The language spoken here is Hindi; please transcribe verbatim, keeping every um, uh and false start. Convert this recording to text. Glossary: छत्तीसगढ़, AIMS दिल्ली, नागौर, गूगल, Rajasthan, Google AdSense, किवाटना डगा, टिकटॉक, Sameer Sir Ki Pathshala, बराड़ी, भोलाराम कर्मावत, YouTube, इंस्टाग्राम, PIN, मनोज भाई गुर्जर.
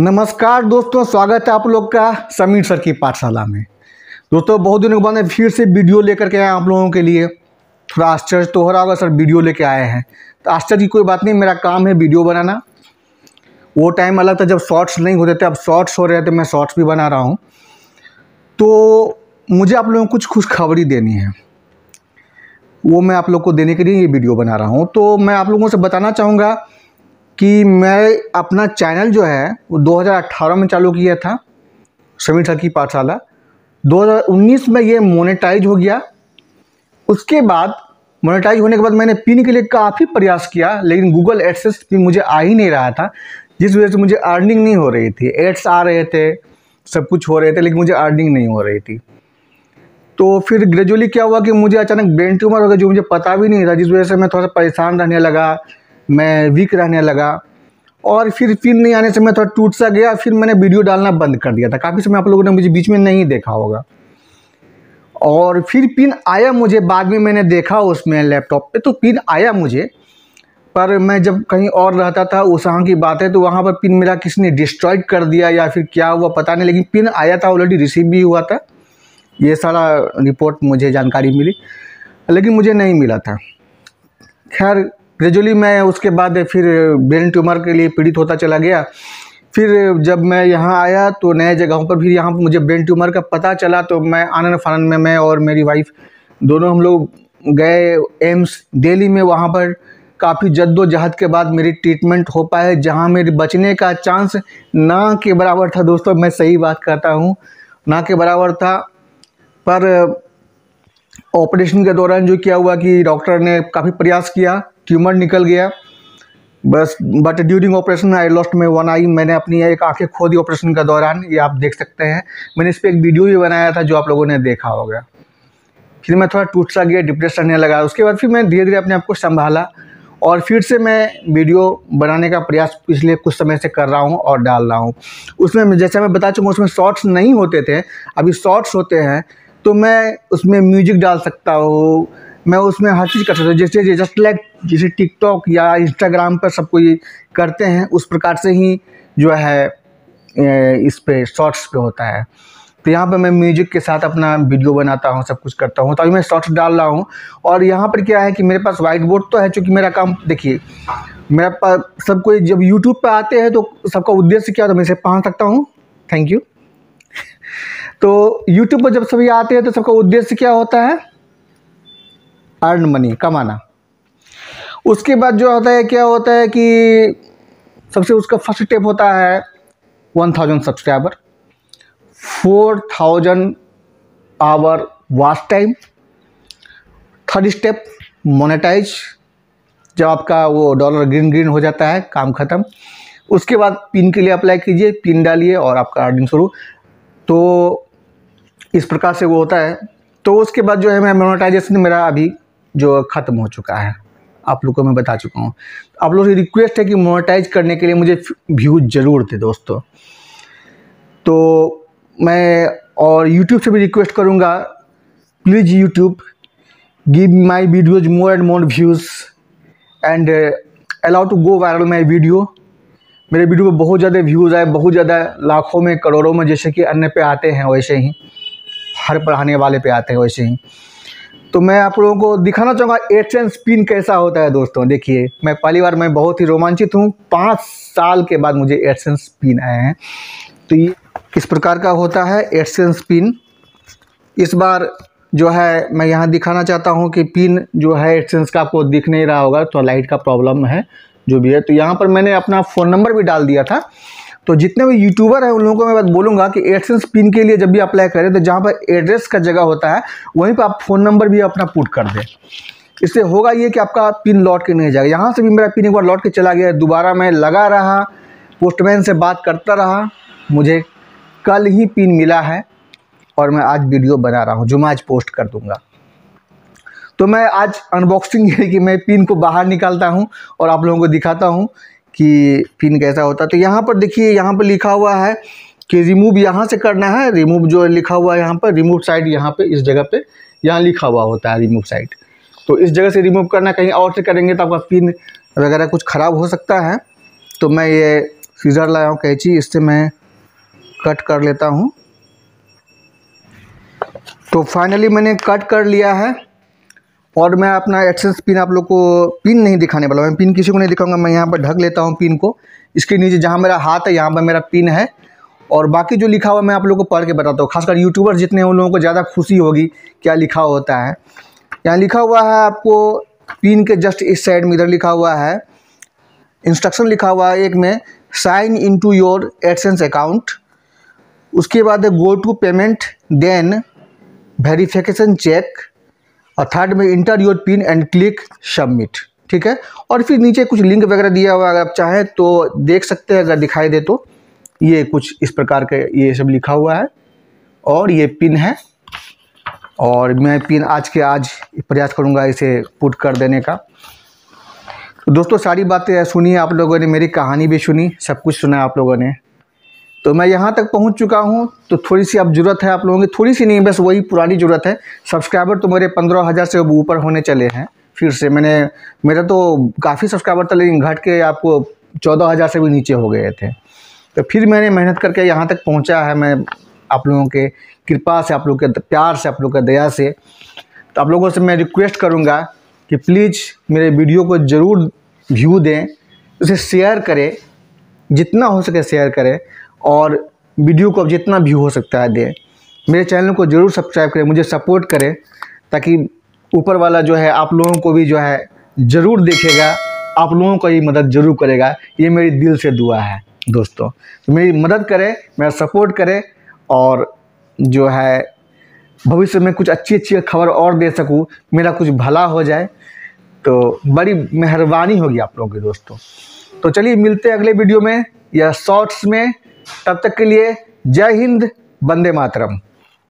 नमस्कार दोस्तों, स्वागत है आप लोग का समीर सर की पाठशाला में। दोस्तों बहुत दिनों के बाद में फिर से वीडियो लेकर के आए आप लोगों के लिए। थोड़ा आश्चर्य तो हो रहा होगा, सर वीडियो लेके आए हैं तो आश्चर्य की कोई बात नहीं, मेरा काम है वीडियो बनाना। वो टाइम अलग था जब शॉर्ट्स नहीं होते थे, अब शॉर्ट्स हो रहे थे, मैं शॉर्ट्स भी बना रहा हूँ। तो मुझे आप लोगों को कुछ खुशखबरी देनी है, वो मैं आप लोग को देने के लिए ये वीडियो बना रहा हूँ। तो मैं आप लोगों से बताना चाहूँगा कि मैं अपना चैनल जो है वो दो हज़ार अठारह में चालू किया था, समीर सर की पाठशाला। दो हज़ार उन्नीस में ये मोनेटाइज हो गया। उसके बाद मोनेटाइज होने के बाद मैंने पिन के लिए काफ़ी प्रयास किया, लेकिन गूगल एडसेंस पिन मुझे आ ही नहीं रहा था, जिस वजह से मुझे अर्निंग नहीं हो रही थी। एड्स आ रहे थे, सब कुछ हो रहे थे, लेकिन मुझे अर्निंग नहीं हो रही थी। तो फिर ग्रेजुअली क्या हुआ कि मुझे अचानक ब्रेन ट्यूमर हो गया, जो मुझे पता भी नहीं था, जिस वजह से मैं थोड़ा सा परेशान रहने लगा, मैं वीक रहने लगा। और फिर पिन नहीं आने से मैं थोड़ा टूट सा गया, फिर मैंने वीडियो डालना बंद कर दिया था। काफ़ी समय आप लोगों ने मुझे बीच में नहीं देखा होगा। और फिर पिन आया मुझे, बाद में मैंने देखा उसमें लैपटॉप पे तो पिन आया मुझे, पर मैं जब कहीं और रहता था, उस वहाँ की बात है, तो वहाँ पर पिन मेरा किसी ने डिस्ट्रॉय कर दिया या फिर क्या हुआ पता नहीं, लेकिन पिन आया था, ऑलरेडी रिसीव भी हुआ था। ये सारा रिपोर्ट मुझे जानकारी मिली, लेकिन मुझे नहीं मिला था। खैर ग्रेजुअली मैं उसके बाद फिर ब्रेन ट्यूमर के लिए पीड़ित होता चला गया। फिर जब मैं यहाँ आया तो नए जगहों पर भी यहाँ मुझे ब्रेन ट्यूमर का पता चला, तो मैं आनंद फानन में, मैं और मेरी वाइफ दोनों हम लोग गए एम्स दिल्ली में। वहाँ पर काफ़ी जद्दोजहद के बाद मेरी ट्रीटमेंट हो पाए, जहाँ मेरे बचने का चांस ना के बराबर था। दोस्तों मैं सही बात करता हूँ, ना के बराबर था। पर ऑपरेशन के दौरान जो क्या हुआ कि डॉक्टर ने काफ़ी प्रयास किया, ट्यूमर निकल गया बस, but during operation I lost my one eye. मैंने अपनी एक आंखें खो दी ऑपरेशन के दौरान, ये आप देख सकते हैं। मैंने इस पर एक वीडियो भी बनाया था जो आप लोगों ने देखा होगा। फिर मैं थोड़ा टूट सा गया, डिप्रेस रहने लगा। उसके बाद फिर मैं धीरे धीरे अपने आप को संभाला और फिर से मैं वीडियो बनाने का प्रयास पिछले कुछ समय से कर रहा हूँ और डाल रहा हूँ। उसमें जैसे मैं बता चुका हूँ, उसमें शॉर्ट्स नहीं होते थे, अभी शॉर्ट्स होते हैं। तो मैं उसमें म्यूजिक डाल सकता हूँ, मैं उसमें हर चीज़ कर सकता हूँ, जैसे जस्ट लाइक जैसे टिकटॉक या इंस्टाग्राम पर सब कोई करते हैं, उस प्रकार से ही जो है इस पर शॉर्ट्स पे होता है। तो यहाँ पर मैं म्यूजिक के साथ अपना वीडियो बनाता हूँ, सब कुछ करता हूँ, तभी मैं शॉर्ट्स डाल रहा हूँ। और यहाँ पर क्या है कि मेरे पास व्हाइट बोर्ड तो है, चूँकि मेरा काम देखिए, मेरा पास सब कोई जब यूट्यूब पर आते हैं तो सबका उद्देश्य क्या होता है, मैं इसे पढ़ सकता हूँ, थैंक यू। तो यूट्यूब पर जब सभी आते हैं तो सबका उद्देश्य क्या होता है, अर्न मनी, कमाना। उसके बाद जो होता है क्या होता है कि सबसे उसका फर्स्ट स्टेप होता है one thousand subscriber, four thousand hour watch time, third step monetise, जब आपका वो डॉलर ग्रीन ग्रीन हो जाता है, काम खत्म। उसके बाद पिन के लिए अप्लाई कीजिए, पिन डालिए और आपका अर्निंग शुरू। तो इस प्रकार से वो होता है। तो उसके बाद जो है मैं मोनेटाइजेशन मेरा अभी जो ख़त्म हो चुका है, आप लोगों को मैं बता चुका हूँ। आप लोगों से रिक्वेस्ट है कि मोनेटाइज करने के लिए मुझे व्यू ज़रूर दे दोस्तों। तो मैं और यूट्यूब से भी रिक्वेस्ट करूँगा, please YouTube give my videos more and more views and allow to go viral my video. मेरे वीडियो पे बहुत ज़्यादा व्यूज़ आए, बहुत ज़्यादा लाखों में करोड़ों में, जैसे कि अन्य पे आते हैं वैसे ही, हर पढ़ाने वाले पे आते हैं वैसे ही। तो मैं आप लोगों को दिखाना चाहूँगा एडसेंस पिन कैसा होता है दोस्तों। देखिए मैं पहली बार, मैं बहुत ही रोमांचित हूँ, पाँच साल के बाद मुझे एडसेंस पिन आए हैं। तो ये इस प्रकार का होता है एडसेंस पिन। इस बार जो है मैं यहाँ दिखाना चाहता हूँ कि पिन जो है एडसेंस का आपको दिख नहीं रहा होगा, तो लाइट का प्रॉब्लम है जो भी है। तो यहाँ पर मैंने अपना फ़ोन नंबर भी डाल दिया था, तो जितने भी यूट्यूबर हैं उन लोगों को मैं बात बोलूँगा कि एडसेंस पिन के लिए जब भी अप्लाई करें तो जहाँ पर एड्रेस का जगह होता है वहीं पर आप फ़ोन नंबर भी अपना पुट कर दें। इससे होगा ये कि आपका पिन लौट के नहीं जाएगा। यहाँ से भी मेरा पिन एक बार लौट के चला गया, दोबारा मैं लगा रहा, पोस्टमैन से बात करता रहा, मुझे कल ही पिन मिला है और मैं आज वीडियो बना रहा हूँ जो मैं आज पोस्ट कर दूँगा। तो मैं आज अनबॉक्सिंग है कि मैं पिन को बाहर निकालता हूँ और आप लोगों को दिखाता हूँ कि पिन कैसा होता है। तो यहाँ पर देखिए, यहाँ पर लिखा हुआ है कि रिमूव यहाँ से करना है, रिमूव जो लिखा हुआ है यहाँ पर, रिमूव साइड यहाँ पे इस जगह पे यहाँ लिखा हुआ होता है रिमूव साइड, तो इस जगह से रिमूव करना। कहीं और से करेंगे तो आपका पिन वगैरह कुछ ख़राब हो सकता है। तो मैं ये सीजर लाया हूँ, कैंची, इससे मैं कट कर लेता हूँ। तो फाइनली मैंने कट कर लिया है और मैं अपना एडसेंस पिन आप लोग को पिन नहीं दिखाने वाला, मैं पिन किसी को नहीं दिखाऊंगा। मैं यहाँ पर ढक लेता हूँ पिन को, इसके नीचे जहाँ मेरा हाथ है यहाँ पर मेरा पिन है और बाकी जो लिखा हुआ मैं आप लोगों को पढ़ के बताता हूँ। खासकर यूट्यूबर जितने हैं उन लोगों को ज़्यादा खुशी होगी क्या लिखा होता है। यहाँ लिखा हुआ है आपको पिन के जस्ट इस साइड में, इधर लिखा हुआ है इंस्ट्रक्शन लिखा हुआ है एक में, sign in to your AdSense account, उसके बाद है go to payment, then verification check और थर्ड में enter your pin and click submit. ठीक है, और फिर नीचे कुछ लिंक वगैरह दिया हुआ है, अगर आप चाहें तो देख सकते हैं, अगर दिखाई दे तो। ये कुछ इस प्रकार के ये सब लिखा हुआ है और ये पिन है और मैं पिन आज के आज प्रयास करूंगा इसे पुट कर देने का। तो दोस्तों सारी बातें सुनी आप लोगों ने, मेरी कहानी भी सुनी, सब कुछ सुना आप लोगों ने। तो मैं यहाँ तक पहुँच चुका हूँ, तो थोड़ी सी अब ज़रूरत है आप लोगों की, थोड़ी सी नहीं बस वही पुरानी ज़रूरत है। सब्सक्राइबर तो मेरे पंद्रह हज़ार से ऊपर होने चले हैं फिर से, मैंने मेरा तो काफ़ी सब्सक्राइबर था लेकिन घट के आपको चौदह हज़ार से भी नीचे हो गए थे। तो फिर मैंने मेहनत करके यहाँ तक पहुँचा है, मैं आप लोगों के कृपा से, आप लोगों के प्यार से, आप लोगों के दया से। तो आप लोगों से मैं रिक्वेस्ट करूँगा कि प्लीज़ मेरे वीडियो को ज़रूर व्यू दें, उसे शेयर करें, जितना हो सके शेयर करें और वीडियो को अब जितना व्यू हो सकता है दें। मेरे चैनल को ज़रूर सब्सक्राइब करें, मुझे सपोर्ट करें ताकि ऊपर वाला जो है आप लोगों को भी जो है ज़रूर देखेगा, आप लोगों को ये मदद ज़रूर करेगा, ये मेरी दिल से दुआ है दोस्तों। तो मेरी मदद करें, मेरा सपोर्ट करें और जो है भविष्य में कुछ अच्छी अच्छी खबर और दे सकूं, मेरा कुछ भला हो जाए तो बड़ी मेहरबानी होगी आप लोगों की दोस्तों। तो चलिए मिलते हैं अगले वीडियो में या शॉर्ट्स में, तब तक के लिए जय हिंद, वंदे मातरम।